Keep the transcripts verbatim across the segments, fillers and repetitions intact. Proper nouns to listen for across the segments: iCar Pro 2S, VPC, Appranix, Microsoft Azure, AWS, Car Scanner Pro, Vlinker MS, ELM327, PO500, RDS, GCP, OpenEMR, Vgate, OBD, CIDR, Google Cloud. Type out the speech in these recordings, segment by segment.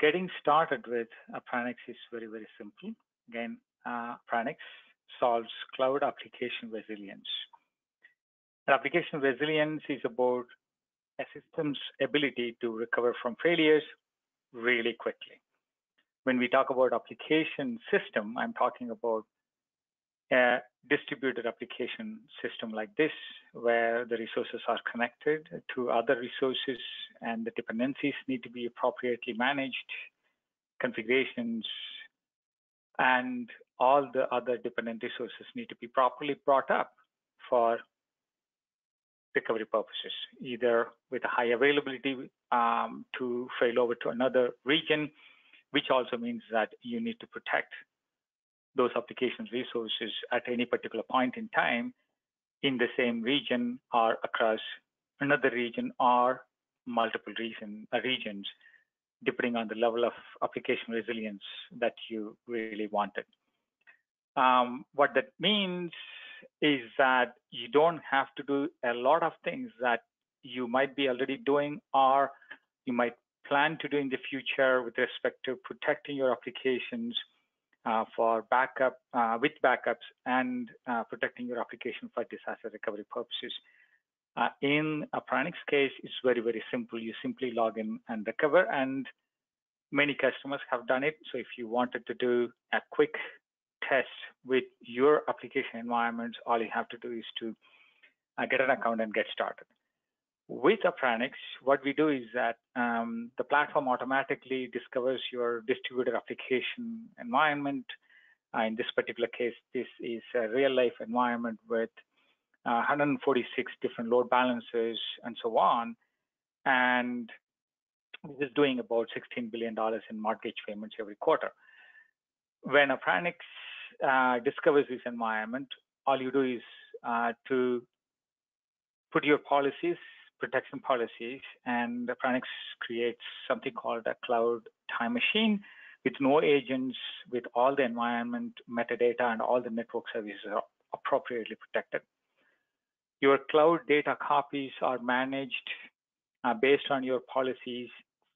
getting started with Appranix is very, very simple. Again, uh, Appranix solves cloud application resilience. And application resilience is about a system's ability to recover from failures really quickly. When we talk about application system, I'm talking about a distributed application system like this, where the resources are connected to other resources and the dependencies need to be appropriately managed, configurations, and all the other dependent resources need to be properly brought up for recovery purposes, either with a high availability um, to fail over to another region, which also means that you need to protect those application resources at any particular point in time in the same region or across another region or multiple region, uh, regions, depending on the level of application resilience that you really wanted. Um, what that means is that you don't have to do a lot of things that you might be already doing or you might plan to do in the future with respect to protecting your applications uh, for backup, uh, with backups and uh, protecting your application for disaster recovery purposes. Uh, in Appranix case, it's very, very simple. You simply log in and recover, and many customers have done it. So if you wanted to do a quick test with your application environments, all you have to do is to uh, get an account and get started. With Appranix, what we do is that um, the platform automatically discovers your distributed application environment. Uh, in this particular case, this is a real-life environment with uh, one hundred forty-six different load balancers and so on. And this is doing about sixteen billion dollars in mortgage payments every quarter. When Appranix uh, discovers this environment, all you do is uh, to put your policies, protection policies, and Appranix creates something called a cloud time machine with no agents, with all the environment metadata and all the network services are appropriately protected. Your cloud data copies are managed uh, based on your policies,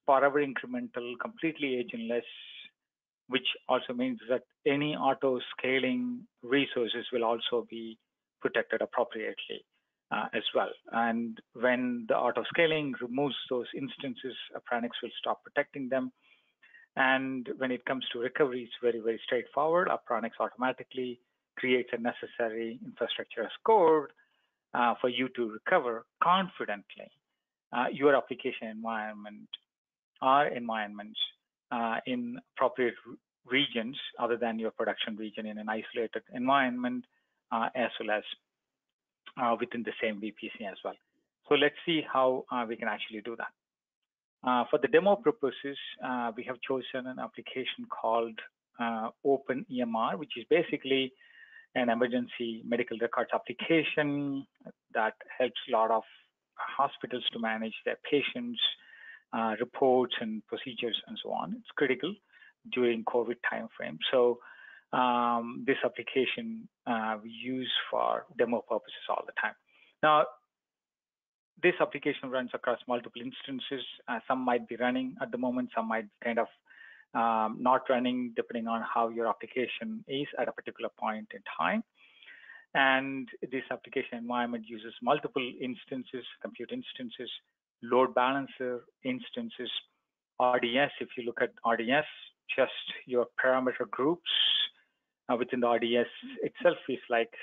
forever incremental, completely agentless, which also means that any auto scaling resources will also be protected appropriately. Uh, as well. And when the auto scaling removes those instances, Appranix will stop protecting them. And when it comes to recovery, it's very, very straightforward. Appranix automatically creates a necessary infrastructure as code uh, for you to recover confidently uh, your application environment, our environments uh, in appropriate regions other than your production region in an isolated environment, uh, as well as Uh, within the same V P C as well. So let's see how uh, we can actually do that. Uh, for the demo purposes, uh, we have chosen an application called uh, OpenEMR, which is basically an emergency medical records application that helps a lot of hospitals to manage their patients, uh, reports and procedures and so on. It's critical during COVID timeframe. So Um, this application uh, we use for demo purposes all the time. Now, this application runs across multiple instances. Uh, some might be running at the moment, some might be kind of um, not running, depending on how your application is at a particular point in time. And this application environment uses multiple instances, compute instances, load balancer instances, R D S. If you look at R D S, just your parameter groups, Uh, within the R D S itself is like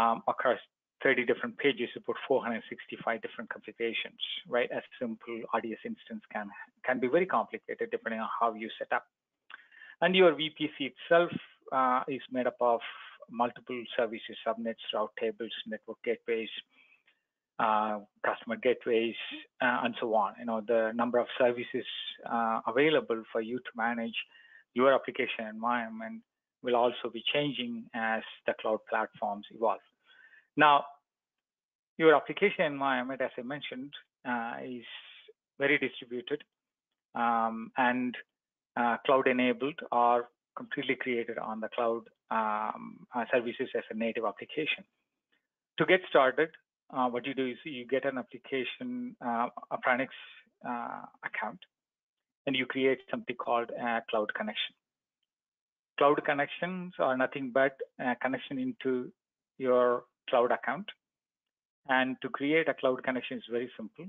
um, across thirty different pages, about four hundred sixty-five different configurations, right? A simple R D S instance can, can be very complicated depending on how you set up. And your V P C itself uh, is made up of multiple services, subnets, route tables, network gateways, uh, customer gateways, uh, and so on. You know, the number of services uh, available for you to manage your application environment will also be changing as the cloud platforms evolve. Now, your application environment, as I mentioned, uh, is very distributed um, and uh, cloud-enabled or completely created on the cloud um, uh, services as a native application. To get started, uh, what you do is you get an application, uh, Appranix uh, account. and you create something called a cloud connection. Cloud connections are nothing but a connection into your cloud account. And to create a cloud connection is very simple.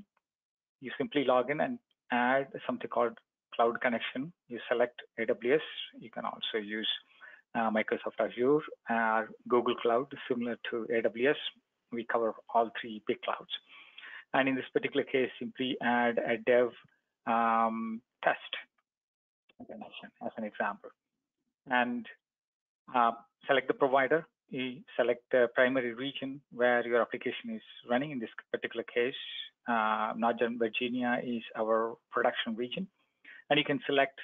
You simply log in and add something called cloud connection. You select A W S. You can also use uh, Microsoft Azure or Google Cloud, similar to A W S. We cover all three big clouds. And in this particular case, simply add a dev um, test connection as an example. And uh, select the provider. You select the primary region where your application is running. In this particular case, uh, Northern Virginia is our production region. And you can select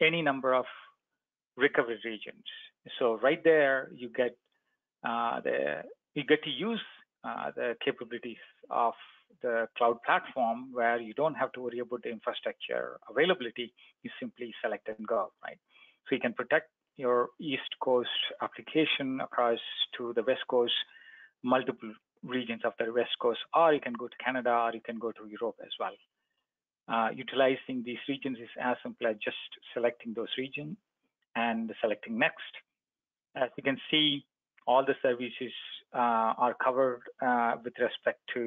any number of recovery regions. So right there, you get uh, the you get to use uh, the capabilities of the cloud platform, where you don't have to worry about the infrastructure availability. You simply select and go, right? So you can protect your East Coast application across to the West Coast, multiple regions of the West Coast, or you can go to Canada, or you can go to Europe as well. Uh, utilizing these regions is as simple as just selecting those regions and selecting next. As you can see, all the services uh, are covered uh, with respect to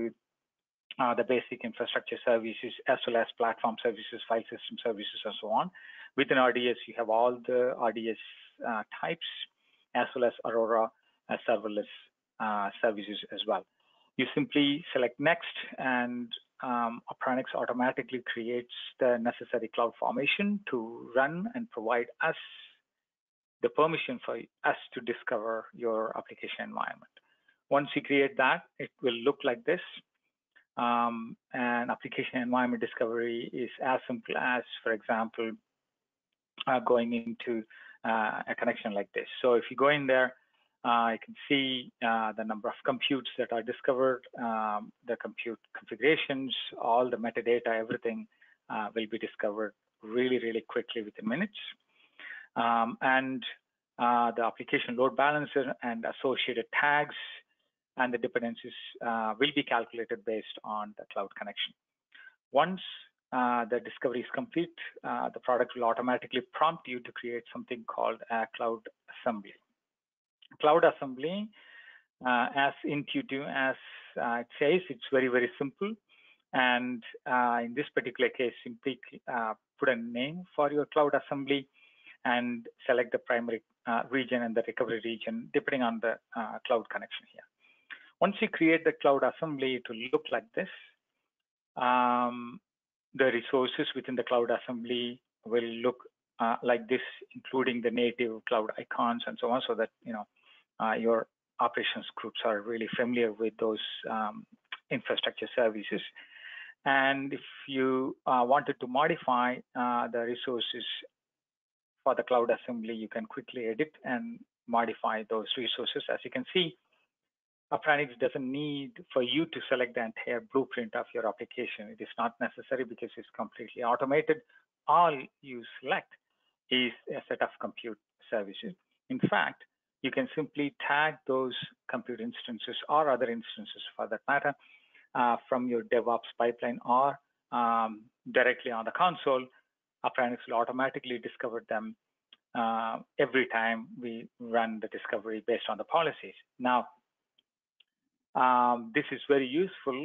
Uh, the basic infrastructure services, as well as platform services, file system services, and so on. Within R D S, you have all the R D S uh, types, as well as Aurora uh, serverless uh, services as well. You simply select next, and um, Appranix automatically creates the necessary cloud formation to run and provide us the permission for us to discover your application environment. Once you create that, it will look like this. Um, and application environment discovery is as simple as, for example, uh, going into uh, a connection like this. So if you go in there, uh, you can see uh, the number of computes that are discovered, um, the compute configurations, all the metadata, everything uh, will be discovered really, really quickly within minutes. Um, and uh, the application load balancer and associated tags and the dependencies uh, will be calculated based on the cloud connection. Once uh, the discovery is complete, uh, the product will automatically prompt you to create something called a cloud assembly. Cloud assembly, uh, as intuitive as uh, it says, it's very, very simple. And uh, in this particular case, simply uh, put a name for your cloud assembly and select the primary uh, region and the recovery region, depending on the uh, cloud connection here. Once you create the cloud assembly, it will look like this. Um, the resources within the cloud assembly will look uh, like this, including the native cloud icons and so on, so that you know uh, your operations groups are really familiar with those um, infrastructure services. And if you uh, wanted to modify uh, the resources for the cloud assembly, you can quickly edit and modify those resources. As you can see, Appranix doesn't need for you to select the entire blueprint of your application. It is not necessary because it's completely automated. All you select is a set of compute services. In fact, you can simply tag those compute instances or other instances for that matter uh, from your DevOps pipeline or um, directly on the console. Appranix will automatically discover them uh, every time we run the discovery based on the policies. Now, Um, this is very useful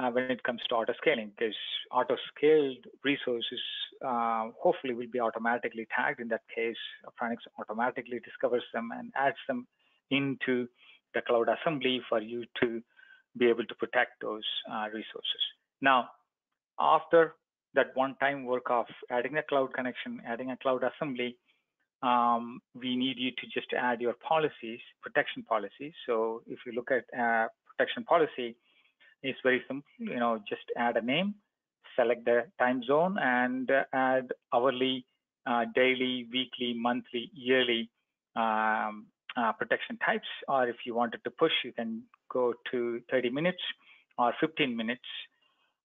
uh, when it comes to auto scaling, because auto scaled resources uh, hopefully will be automatically tagged. In that case, Appranix automatically discovers them and adds them into the cloud assembly for you to be able to protect those uh, resources. Now, after that one-time work of adding a cloud connection, adding a cloud assembly, Um, we need you to just add your policies, protection policies. So if you look at uh, protection policy, it's very simple. You know, just add a name, select the time zone, and add hourly, uh, daily, weekly, monthly, yearly um, uh, protection types. Or if you wanted to push, you can go to thirty minutes or fifteen minutes.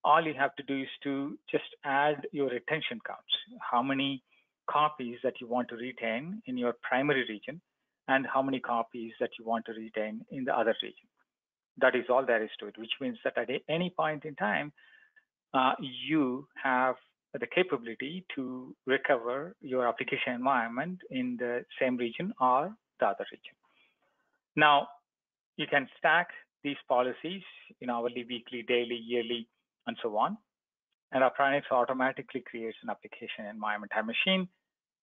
All you have to do is to just add your retention counts. How many copies that you want to retain in your primary region and how many copies that you want to retain in the other region. That is all there is to it, which means that at any point in time, uh, you have the capability to recover your application environment in the same region or the other region. Now, you can stack these policies in hourly, weekly, daily, yearly, and so on. And Appranix automatically creates an application environment time machine.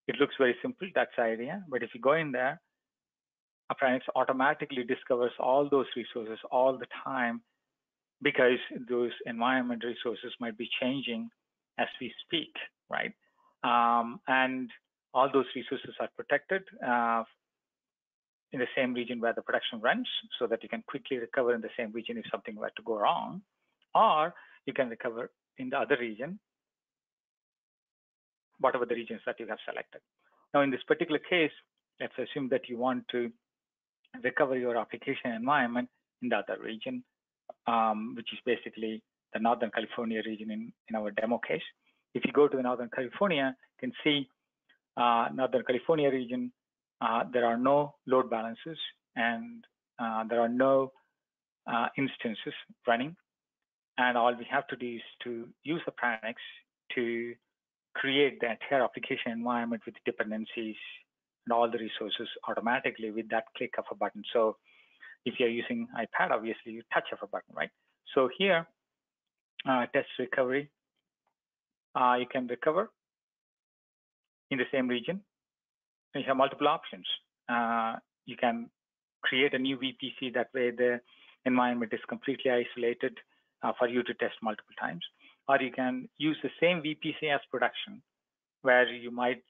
It looks very simple, that's the idea. But if you go in there, Appranix automatically discovers all those resources all the time, because those environment resources might be changing as we speak, right? Um, and all those resources are protected uh, in the same region where the production runs, so that you can quickly recover in the same region if something were to go wrong, or you can recover in the other region, whatever the regions that you have selected. Now, in this particular case, let's assume that you want to recover your application environment in the other region, um, which is basically the Northern California region in, in our demo case. If you go to Northern California, you can see uh, Northern California region, uh, there are no load balancers and uh, there are no uh, instances running. And all we have to do is to use Appranix to create the entire application environment with dependencies and all the resources automatically with that click of a button. So if you're using iPad, obviously you touch of a button, right? So here, Uh, test recovery, uh, you can recover in the same region. And you have multiple options. Uh, you can create a new V P C, that way the environment is completely isolated uh, for you to test multiple times. Or you can use the same V P C as production, where you might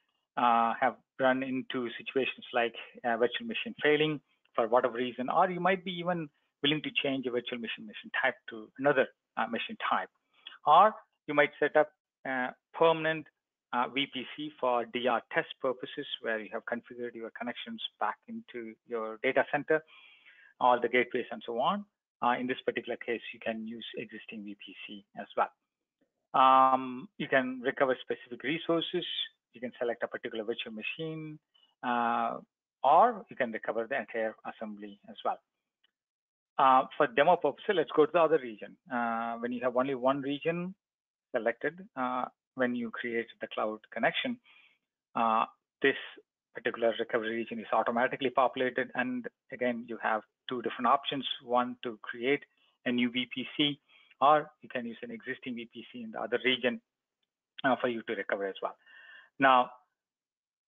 uh, have run into situations like a virtual machine failing for whatever reason, or you might be even willing to change a virtual machine machine type to another Uh, machine type, or you might set up a permanent uh, V P C for D R test purposes, where you have configured your connections back into your data center, all the gateways and so on. Uh, in this particular case, you can use existing V P C as well. Um, you can recover specific resources, you can select a particular virtual machine, uh, or you can recover the entire assembly as well. Uh, for demo purposes, let's go to the other region. Uh, when you have only one region selected, uh, when you create the cloud connection, uh, this particular recovery region is automatically populated. And again, you have two different options. One, to create a new V P C, or you can use an existing V P C in the other region uh, for you to recover as well. Now,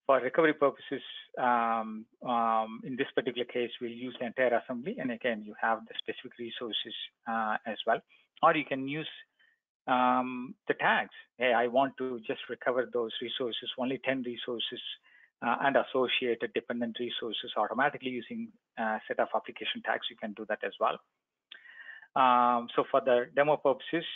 for recovery purposes, um, um, in this particular case, we'll use the entire assembly. And again, you have the specific resources uh, as well. Or you can use um, the tags. Hey, I want to just recover those resources, only ten resources uh, and associated dependent resources automatically using a set of application tags. You can do that as well. Um, so for the demo purposes,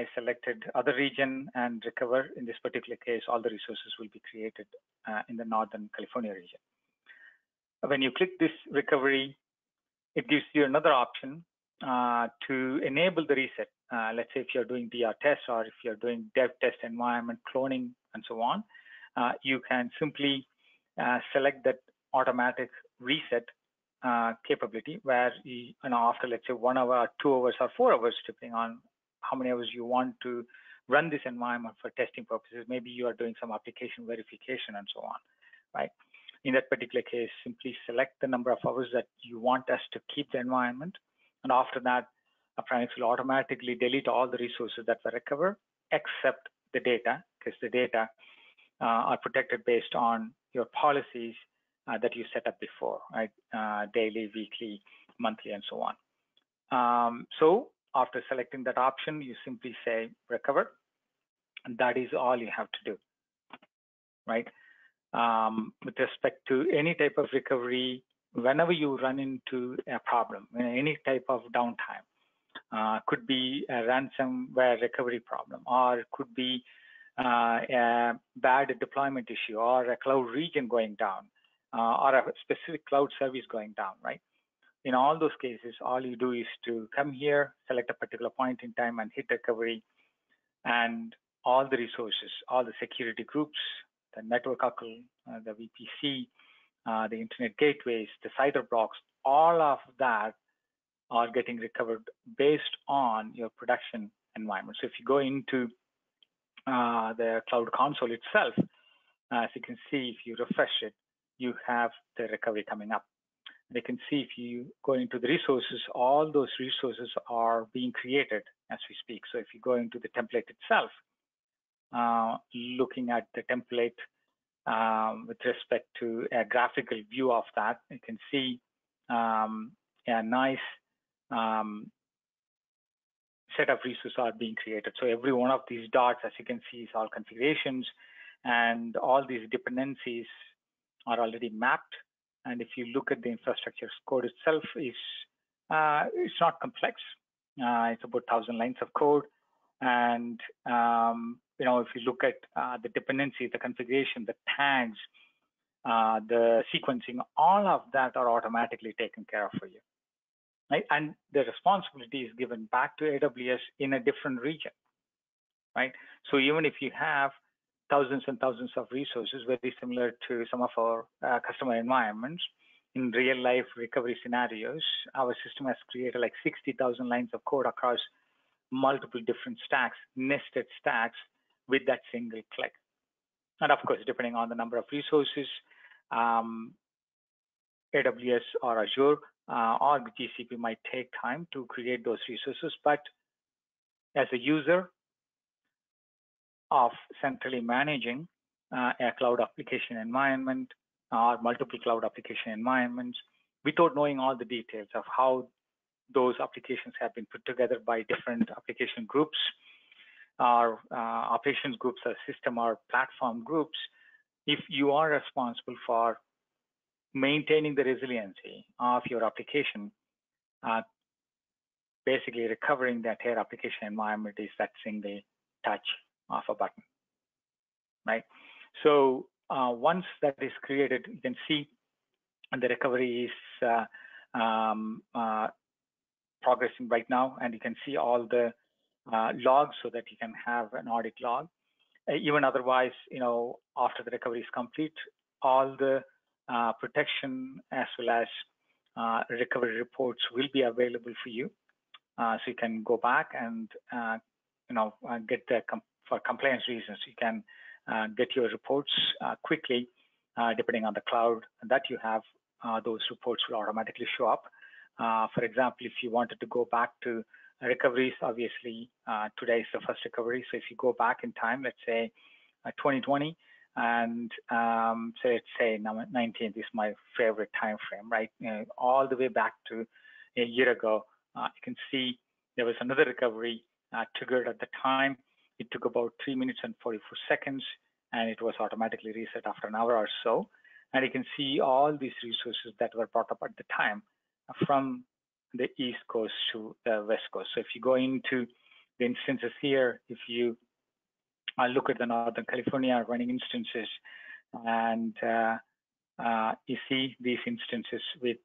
I selected other region and recover. In this particular case, all the resources will be created uh, in the Northern California region. When you click this recovery, it gives you another option uh, to enable the reset. Uh, let's say if you're doing D R tests, or if you're doing dev test environment cloning and so on, uh, you can simply uh, select that automatic reset uh, capability, where you, you know, after let's say one hour, two hours, or four hours, depending on how many hours you want to run this environment for testing purposes. Maybe you are doing some application verification and so on, right? In that particular case, simply select the number of hours that you want us to keep the environment. And after that, Appranix will automatically delete all the resources that were recovered, except the data, because the data uh, are protected based on your policies uh, that you set up before, right? Uh, daily, weekly, monthly, and so on. Um, so, After selecting that option, you simply say recover, and that is all you have to do, right? Um, with respect to any type of recovery, whenever you run into a problem, any type of downtime, uh, could be a ransomware recovery problem, or it could be uh, a bad deployment issue, or a cloud region going down, uh, or a specific cloud service going down, right? In all those cases, all you do is to come here, select a particular point in time and hit recovery, and all the resources, all the security groups, the network huckle, uh, the V P C, uh, the internet gateways, the C I D R blocks, all of that are getting recovered based on your production environment. So if you go into uh, the Cloud Console itself, as you can see, if you refresh it, you have the recovery coming up. They can see if you go into the resources, all those resources are being created as we speak. So if you go into the template itself, uh, looking at the template um, with respect to a graphical view of that, you can see um, a nice um, set of resources are being created. So every one of these dots, as you can see, is all configurations, and all these dependencies are already mapped. And if you look at the infrastructure code itself, is uh, it's not complex. Uh, it's about one thousand lines of code, and um, you know, if you look at uh, the dependency, the configuration, the tags, uh, the sequencing, all of that are automatically taken care of for you, right? And the responsibility is given back to A W S in a different region, right? So even if you have thousands and thousands of resources, very similar to some of our uh, customer environments. In real life recovery scenarios, our system has created like sixty thousand lines of code across multiple different stacks, nested stacks with that single click. And of course, depending on the number of resources, um, A W S or Azure uh, or G C P might take time to create those resources, but as a user of centrally managing uh, a cloud application environment or multiple cloud application environments without knowing all the details of how those applications have been put together by different application groups or uh, operations groups or system or platform groups, if you are responsible for maintaining the resiliency of your application, uh, basically recovering the entire application environment is that single touch of a button, right? So uh, once that is created, you can see the recovery is uh, um, uh, progressing right now, and you can see all the uh, logs so that you can have an audit log. Uh, even otherwise, you know, after the recovery is complete, all the uh, protection as well as uh, recovery reports will be available for you. Uh, so you can go back and, uh, you know, uh, get the for compliance reasons, you can uh, get your reports uh, quickly, uh, depending on the cloud that you have. Uh, those reports will automatically show up. Uh, for example, if you wanted to go back to recoveries, obviously uh, today is the first recovery. So if you go back in time, let's say uh, twenty twenty, and um, so let's say nineteenth is my favorite time frame, right? You know, all the way back to a year ago, uh, you can see there was another recovery uh, triggered at the time. It took about three minutes and forty-four seconds, and it was automatically reset after an hour or so. And you can see all these resources that were brought up at the time from the East Coast to the West Coast. So if you go into the instances here, if you look at the Northern California running instances, and uh, uh, you see these instances with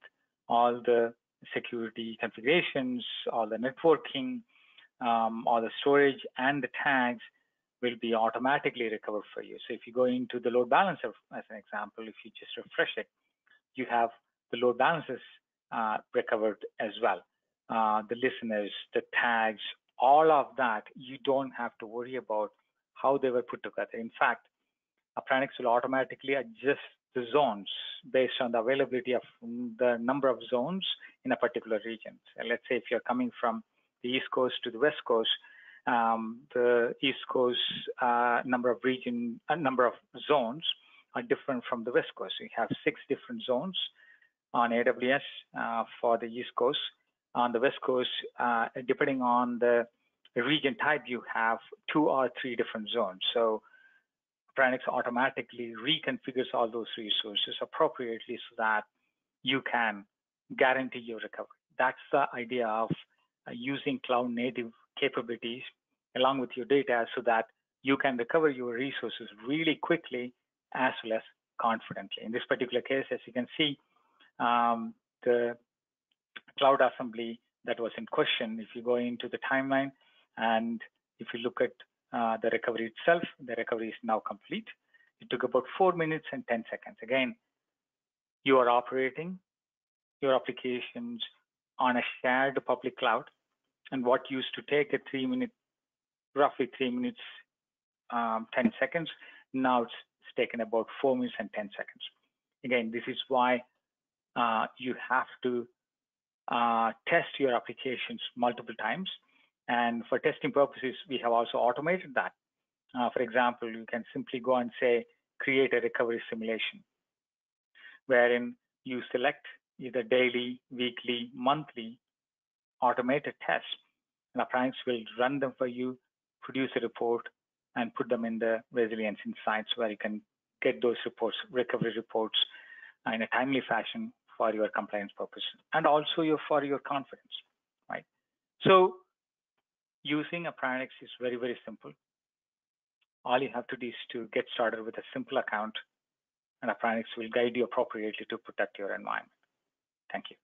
all the security configurations, all the networking, Um, all the storage and the tags will be automatically recovered for you. So if you go into the load balancer, as an example, if you just refresh it, you have the load balances uh, recovered as well. Uh, the listeners, the tags, all of that, you don't have to worry about how they were put together. In fact, Appranix will automatically adjust the zones based on the availability of the number of zones in a particular region. So let's say if you're coming from the East Coast to the West Coast, um, the East Coast uh, number of region, uh, number of zones are different from the West Coast. We have six different zones on A W S uh, for the East Coast. On the West Coast, uh, depending on the region type, you have two or three different zones. So Appranix automatically reconfigures all those resources appropriately so that you can guarantee your recovery. That's the idea of using cloud native capabilities along with your data so that you can recover your resources really quickly as well as confidently. In this particular case, as you can see, um, the CloudAssembly that was in question, if you go into the timeline and if you look at uh, the recovery itself, the recovery is now complete. It took about four minutes and ten seconds. Again, you are operating your applications on a shared public cloud, and what used to take a three minute, roughly three minutes um, ten seconds. Now it's, it's taken about four minutes and ten seconds. Again, this is why uh, you have to uh, test your applications multiple times. And for testing purposes, we have also automated that. Uh, for example, you can simply go and say, create a recovery simulation, wherein you select either daily, weekly, monthly automated tests, and Appranix will run them for you, produce a report, and put them in the Resilience Insights, where you can get those reports, recovery reports, in a timely fashion for your compliance purpose, and also your, for your confidence, right? So using Appranix is very, very simple. All you have to do is to get started with a simple account, and Appranix will guide you appropriately to protect your environment. Thank you.